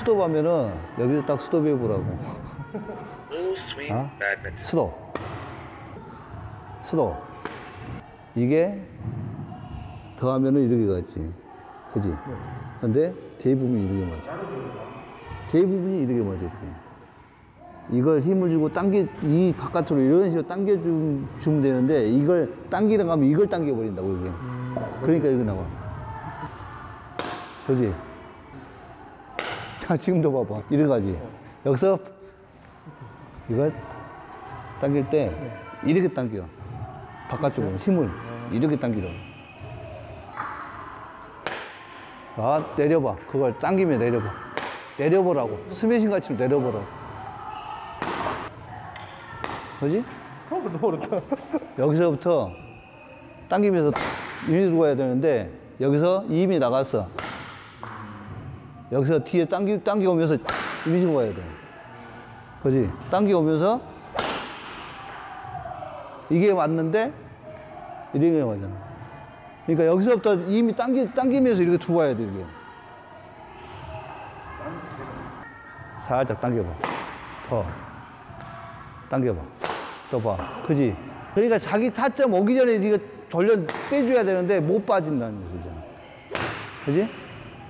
수도하면은 여기도 딱 수도 배우라고. 어? 수도. 수도. 이게 더하면은 이렇게 가지. 그지? 근데 대부분이 이렇게 맞아. 대부분이 이렇게 맞아. 이렇게. 이걸 힘을 주고 당겨, 이 바깥으로 이런 식으로 당겨주면 되는데, 이걸 당기다 가면 이걸 당겨버린다고, 이게. 그러니까 이렇게 나와. 그지? 자, 지금도 봐봐. 이래 가지. 여기서 이걸 당길 때, 이렇게 당겨. 바깥쪽으로 힘을. 이렇게 당기라. 아, 내려봐. 그걸 당기면 내려봐. 내려보라고. 스매싱 같이 내려보라고. 그지? 너무 어렵다. 여기서부터 당기면서 이리로 가야 되는데, 여기서 이미 나갔어. 여기서 뒤에 당겨오면서 이리로 가야 돼. 그지? 당겨오면서 이게 맞는데 이렇게 가잖아. 그러니까 여기서부터 이미 당기면서 이렇게 들어와야 돼. 이렇게. 살짝 당겨봐. 더 당겨봐. 또 봐. 그지? 그러니까 자기 타점 오기 전에 네가 돌려 빼줘야 되는데 못 빠진다는 거죠. 그지?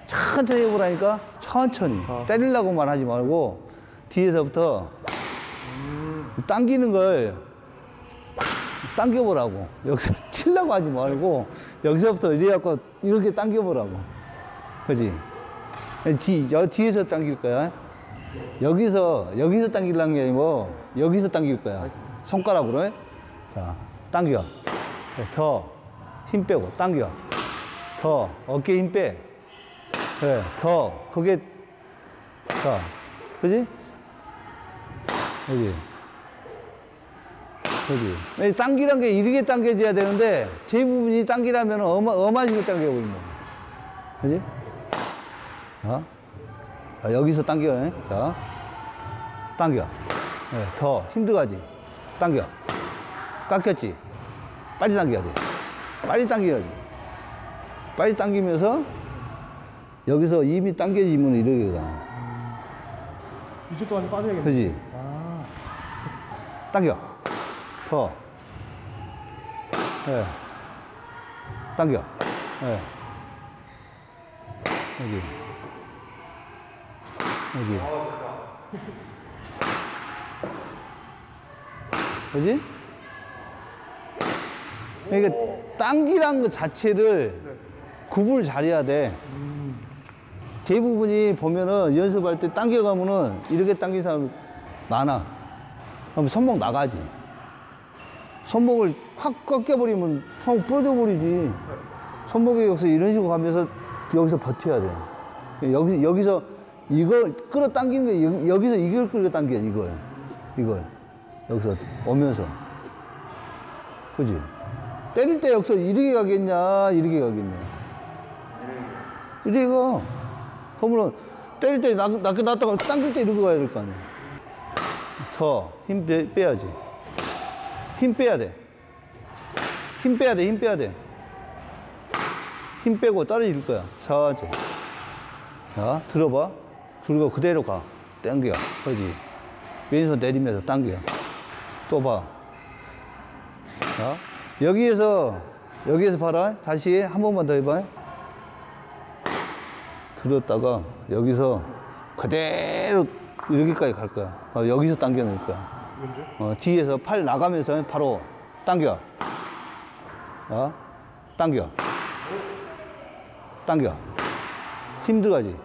천천히 해보라니까. 천천히. 때리려고만 하지 말고 뒤에서부터 당기는 걸 당겨보라고. 여기서 치려고 하지 말고 여기서부터 이래갖고 이렇게 당겨보라고. 그지? 뒤에서 당길 거야. 여기서 당기려는 게 아니고 여기서 당길 거야. 손가락으로. 자, 당겨. 더. 힘 빼고, 당겨. 더. 어깨 힘 빼. 그래, 더. 그게, 자, 그지? 여기. 그지? 당기란 게 이렇게 당겨져야 되는데, 제 부분이 당기라면 엄한 식으로 당겨버린다. 그지? 어? 자, 여기서 당겨. 자, 당겨. 네, 더 힘들어가지. 당겨. 깎였지. 빨리 당겨야 돼. 빨리 당겨야지. 빨리 당기면서 여기서 이미 당겨지면 이렇게 가. 이쪽도 완전 빠져야겠네. 그지? 아. 당겨. 더. 네. 당겨. 네. 여기. 여기. 그지? 그러니까 당기란 것 자체를 네. 구분을 잘해야 돼. 대부분이 보면은 연습할 때 당겨가면은 이렇게 당긴 사람 많아. 그럼 손목 나가지. 손목을 확 꺾여버리면 손목 부러져 버리지. 손목에 여기서 이런 식으로 가면서 여기서 버텨야 돼. 여기서 이걸 끌어당기는 거야. 여기서 이걸 끌어당겨, 이걸. 여기서 오면서. 그지? 때릴 때 여기서 이렇게 가겠냐, 이렇게 가겠냐. 이렇게 가. 그러면 때릴 때 놨다가 당길 때 이렇게 가야 될 거 아니야. 더. 힘 빼야지. 힘 빼야 돼. 힘 빼야 돼, 힘 빼야 돼. 힘 빼고 떨어질 거야. 사지. 자, 들어봐. 그리고 그대로 가. 당겨. 그지? 왼손 내리면서 당겨. 또 봐. 자, 여기에서 봐라. 다시 한 번만 더 해봐. 들었다가 여기서 그대로 여기까지 갈 거야. 여기서 당겨 놓을 거야. 뒤에서 팔 나가면서 바로 당겨. 당겨. 당겨. 힘들어가지.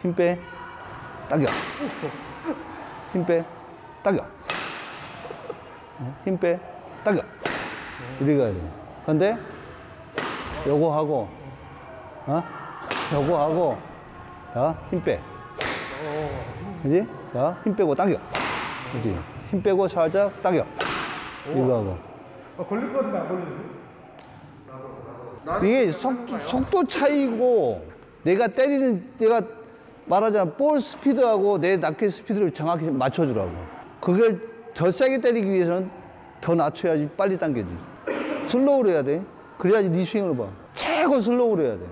힘 빼, 당겨. 힘 빼, 당겨. 힘 빼, 당겨. 이리 가야 돼. 근데, 요거 하고, 요거 하고, 힘 빼. 그지? 힘 빼고 당겨. 그지? 힘 빼고 살짝 당겨. 이거 하고. 걸릴 것은 안 걸리는데? 이게 속도 차이고, 내가 말하자면 볼 스피드하고 내 라켓 스피드를 정확히 맞춰주라고. 그걸 더 세게 때리기 위해서는 더 낮춰야지 빨리 당겨지. 슬로우로 해야 돼. 그래야지 네 스윙을 봐. 최고 슬로우로 해야 돼.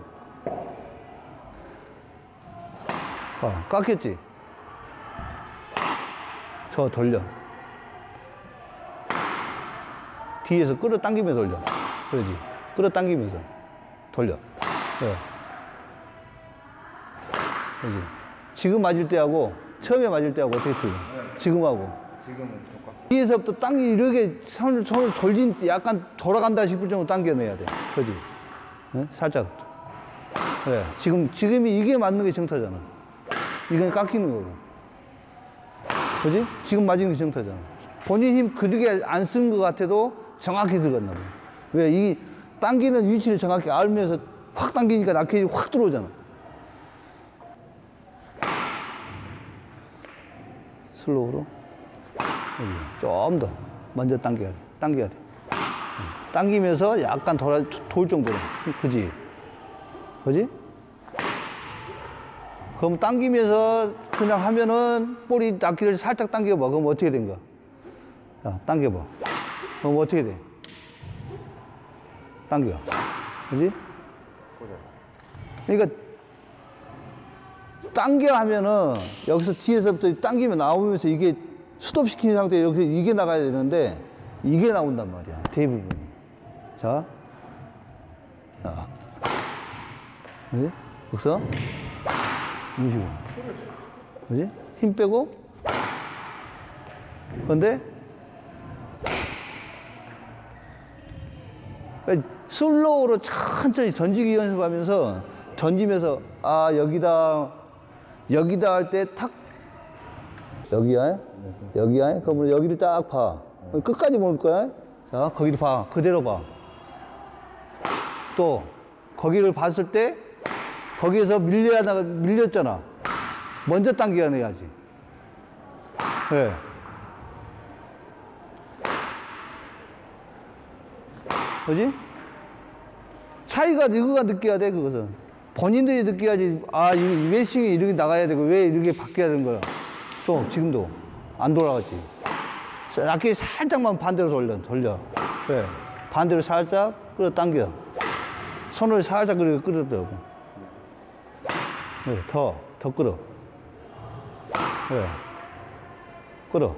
아, 깎였지? 저 돌려. 뒤에서 끌어당기면서 돌려. 그러지. 끌어당기면서 돌려. 네. 그러지. 지금 맞을 때하고 처음에 맞을 때하고 어떻게 틀려? 지금하고. 지금은 똑같고. 뒤에서부터 당기 이렇게 손을 돌린 약간 돌아간다 싶을 정도 당겨내야 돼. 그러지. 네? 살짝. 그래. 지금이 이게 맞는 게 정타잖아. 이건 깎이는 거고. 그지? 지금 맞은 게 정타잖아. 본인 힘 그렇게 안 쓴 것 같아도 정확히 들어갔나 봐. 왜? 이 당기는 위치를 정확히 알면서 확 당기니까 낙엽이 확 들어오잖아. 슬로우로. 좀 더. 먼저 당겨야 돼. 당겨야 돼. 당기면서 약간 돌 정도로. 그지? 그지? 그럼 당기면서 그냥 하면은 볼이 낙기를 살짝 당겨봐. 그럼 어떻게 된가? 야, 당겨봐. 그럼 어떻게 돼? 당겨. 그지? 그러니까, 당겨 하면은 여기서 뒤에서부터 당기면 나오면서 이게 스톱시킨 상태에 이렇게 이게 나가야 되는데 이게 나온단 말이야. 대부분이. 자. 자. 그지? 여기서. 움직여. 그지? 힘 빼고. 근데, 슬로우로 천천히 던지기 연습하면서, 던지면서, 아, 여기다, 여기다 할 때 탁, 여기야? 여기야? 그러면 여기를 딱 봐. 끝까지 볼 거야? 자, 거기를 봐. 그대로 봐. 또, 거기를 봤을 때, 거기에서 밀렸잖아. 먼저 당겨내야지. 네. 그지? 차이가 누구가 느껴야 돼, 그것은. 본인들이 느껴야지, 아, 이 웨싱이 이렇게 나가야 되고, 왜 이렇게 바뀌어야 되는 거야. 또, 지금도. 안 돌아가지. 약간 살짝만 반대로 돌려. 네. 반대로 살짝 끌어당겨. 손을 살짝 끌어들고. 네, 더 끌어. 네. 끌어.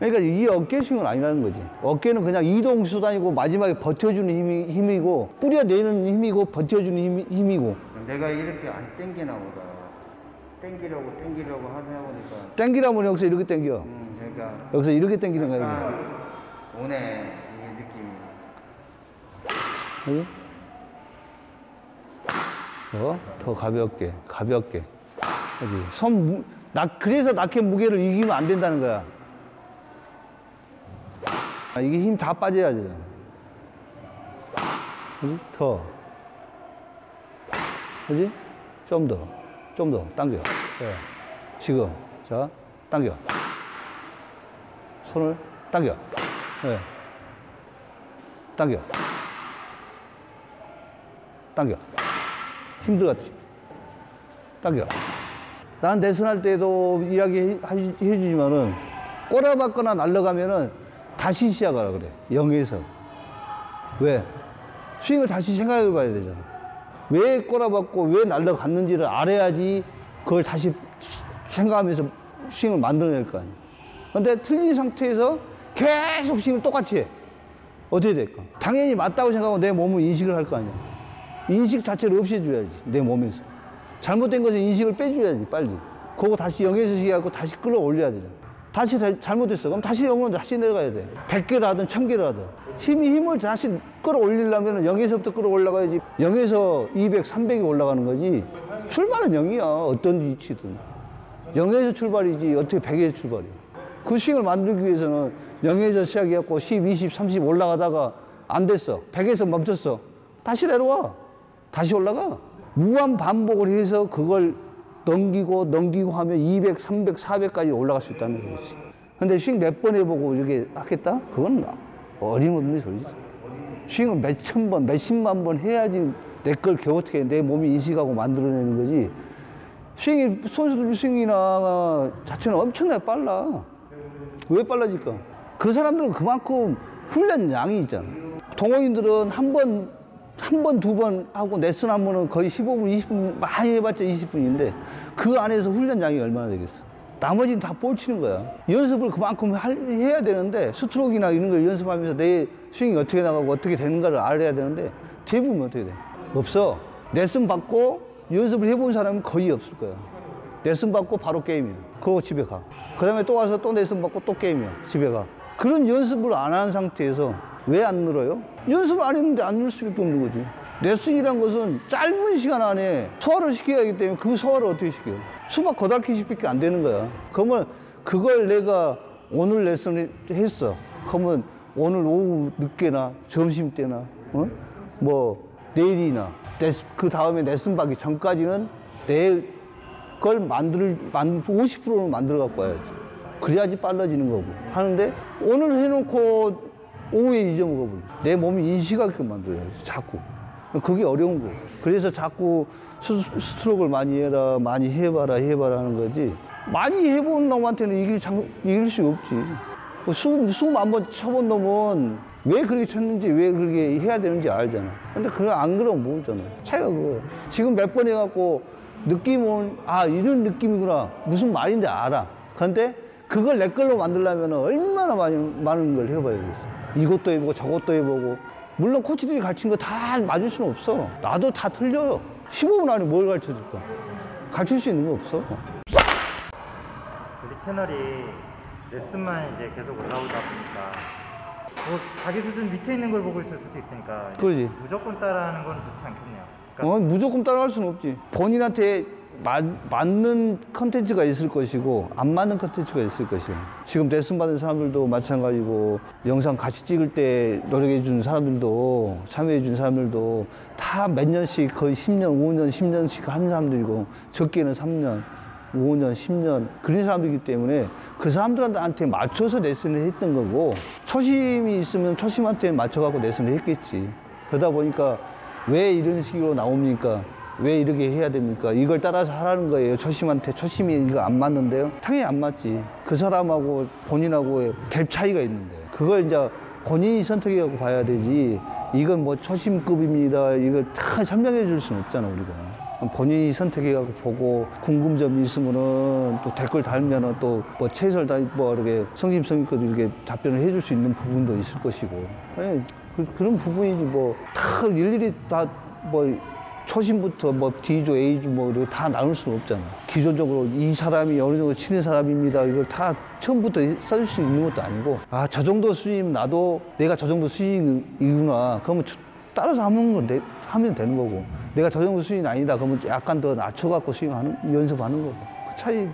그러니까 이 어깨스윙은 아니라는 거지. 어깨는 그냥 이동수단이고, 마지막에 버텨주는 힘이고, 뿌려내는 힘이고, 버텨주는 힘이고. 내가 이렇게 안 땡기나 보다. 땡기려고 하다 보니까. 땡기라면 여기서 이렇게 땡겨. 그러니까 여기서 이렇게 땡기는 거야. 오네. 그지? 더 가볍게. 그지? 그래서 낙의 무게를 이기면 안 된다는 거야. 아, 이게 힘 다 빠져야지. 그지? 그지? 좀 더. 당겨. 네. 지금. 자, 당겨. 손을 당겨. 네. 당겨. 힘들었지. 당겨. 난 레슨할 때도 이야기 해주지만은, 꼬라박거나 날아가면은 다시 시작하라 그래. 0에서. 왜? 스윙을 다시 생각해 봐야 되잖아. 왜 꼬라박고 왜 날아갔는지를 알아야지 그걸 다시 생각하면서 스윙을 만들어낼 거 아니야. 근데 틀린 상태에서 계속 스윙을 똑같이 해. 어떻게 될까? 당연히 맞다고 생각하고 내 몸을 인식을 할 거 아니야. 인식 자체를 없애줘야지, 내 몸에서. 잘못된 것은 인식을 빼줘야지, 빨리. 그거 다시 0에서 시작하고 다시 끌어올려야 되잖아. 다시 잘못됐어. 그럼 다시 0으로 다시 내려가야 돼. 100개를 하든 1000개를 하든. 힘을 다시 끌어올리려면 0에서부터 끌어올라가야지. 0에서 200, 300이 올라가는 거지. 출발은 0이야, 어떤 위치든. 0에서 출발이지, 어떻게 100에서 출발이야. 그 스윙을 만들기 위해서는 0에서 시작해갖고 10, 20, 30 올라가다가 안 됐어. 100에서 멈췄어. 다시 내려와. 다시 올라가. 무한 반복을 해서 그걸 넘기고 하면 200, 300, 400까지 올라갈 수 있다는 거지. 근데 스윙 몇 번 해보고 이렇게 하겠다? 그건 어림없는 소리지. 스윙을 몇천 번, 몇십만 번 해야지 내 걸 겨우떻게 내 몸이 인식하고 만들어내는 거지. 스윙이, 선수들 스윙이나 자체는 엄청나게 빨라. 왜 빨라질까? 그 사람들은 그만큼 훈련 양이 있잖아. 동호인들은 한 번, 두 번 하고 레슨 하면은 거의 15분, 20분, 많이 해봤자 20분인데 그 안에서 훈련 양이 얼마나 되겠어? 나머지는 다 볼치는 거야. 연습을 그만큼 해야 되는데 스트로크나 이런 걸 연습하면서 내 스윙이 어떻게 나가고 어떻게 되는가를 알아야 되는데 대부분 어떻게 돼? 없어. 레슨 받고 연습을 해본 사람은 거의 없을 거야. 레슨 받고 바로 게임이야. 그러고 집에 가. 그 다음에 또 와서 또 레슨 받고 또 게임이야. 집에 가. 그런 연습을 안 한 상태에서 왜 안 늘어요? 연습을 안 했는데 안 늘 수밖에 없는 거지. 레슨이란 것은 짧은 시간 안에 소화를 시켜야 하기 때문에 그 소화를 어떻게 시켜요? 수박 거달기식밖에 안 되는 거야. 그러면 그걸 내가 오늘 레슨을 했어. 그러면 오늘 오후 늦게나 점심때나 뭐 내일이나 그 다음에 레슨 받기 전까지는 내 걸 50%는 만들어 갖고 와야지. 그래야지 빨라지는 거고 하는데 오늘 해놓고 오후에 잊어먹어버려. 내 몸이 인식하게 만들어야지 자꾸. 그게 어려운 거예요. 그래서 자꾸 스트로크를 많이 해라, 많이 해봐라 하는 거지. 많이 해본 놈한테는 이길 수 없지. 숨 한번 쳐본 놈은 왜 그렇게 쳤는지, 왜 그렇게 해야 되는지 알잖아. 근데 그걸 안 그러면 모르잖아. 차이가 그거예요. 지금 몇 번 해갖고 느낌은, 아, 이런 느낌이구나. 무슨 말인지 알아. 그런데 그걸 내 걸로 만들려면 얼마나 많은 걸 해봐야 되겠어. 이것도 해보고 저것도 해보고. 물론 코치들이 가르친 거 다 맞을 수는 없어. 나도 다 틀려요. 15분 안에 뭘 가르쳐줄까? 가르칠 수 있는 거 없어. 우리 채널이 레슨만 이제 계속 올라오다 보니까 뭐 자기 수준 밑에 있는 걸 보고 있을 수도 있으니까 그러지. 무조건 따라하는 건 좋지 않겠냐. 그러니까 무조건 따라할 수는 없지. 본인한테 맞는 컨텐츠가 있을 것이고 안 맞는 컨텐츠가 있을 것이에요. 지금 레슨 받은 사람들도 마찬가지고 영상 같이 찍을 때 노력해 준 사람들도 참여해 준 사람들도 다 몇 년씩 거의 10년, 5년, 10년씩 하는 사람들이고 적게는 3년, 5년, 10년 그런 사람들이기 때문에 그 사람들한테 맞춰서 레슨을 했던 거고 초심이 있으면 초심한테 맞춰갖고 레슨을 했겠지. 그러다 보니까 왜 이런 식으로 나옵니까? 왜 이렇게 해야 됩니까? 이걸 따라서 하라는 거예요. 초심한테. 초심이 이거 안 맞는데요? 당연히 안 맞지. 그 사람하고 본인하고의 갭 차이가 있는데. 그걸 이제 본인이 선택해서 봐야 되지. 이건 뭐 초심급입니다. 이걸 다 설명해 줄 수는 없잖아, 우리가. 본인이 선택해서 보고 궁금점이 있으면은 또 댓글 달면은 또 뭐 최선을 다 뭐 이렇게 성심성의껏 이렇게 답변을 해줄 수 있는 부분도 있을 것이고. 네, 그런 부분이지 뭐 다 일일이 다 뭐 초심부터 뭐 D조, A조 뭐 이렇게 다 나눌 수는 없잖아. 기존적으로 이 사람이 어느 정도 치는 사람입니다. 이걸 다 처음부터 써줄 수 있는 것도 아니고 아, 저 정도 수준이면 나도 내가 저 정도 수준이구나. 그러면 따라서 하면 되는 거고 내가 저 정도 수준이 아니다. 그러면 약간 더 낮춰갖고 연습하는 거고 그 차이.